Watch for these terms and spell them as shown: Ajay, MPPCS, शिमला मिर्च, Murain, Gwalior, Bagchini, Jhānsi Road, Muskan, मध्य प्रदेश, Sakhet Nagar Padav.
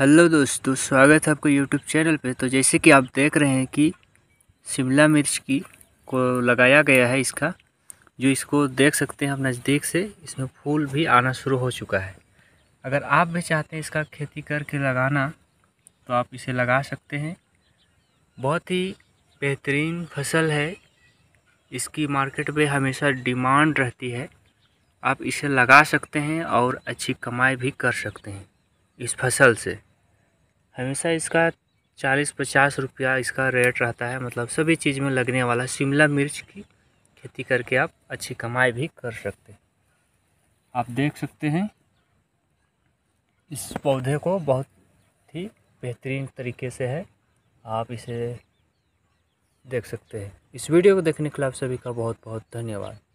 Hello दोस्तों, स्वागत है आपका यूट्यूब चैनल पे। तो जैसे कि आप देख रहे हैं कि शिमला मिर्च की को लगाया गया है, इसका जो इसको देख सकते हैं आप नज़दीक से, इसमें फूल भी आना शुरू हो चुका है। अगर आप भी चाहते हैं इसका खेती करके लगाना तो आप इसे लगा सकते हैं। बहुत ही बेहतरीन फसल है, इसकी मार्केट में हमेशा डिमांड रहती है। आप इसे लगा सकते हैं और अच्छी कमाई भी कर सकते हैं इस फसल से। हमेशा इसका 40-50 रुपया इसका रेट रहता है, मतलब सभी चीज़ में लगने वाला शिमला मिर्च की खेती करके आप अच्छी कमाई भी कर सकते हैं। आप देख सकते हैं इस पौधे को, बहुत ही बेहतरीन तरीके से है, आप इसे देख सकते हैं। इस वीडियो को देखने के लिए आप सभी का बहुत बहुत धन्यवाद।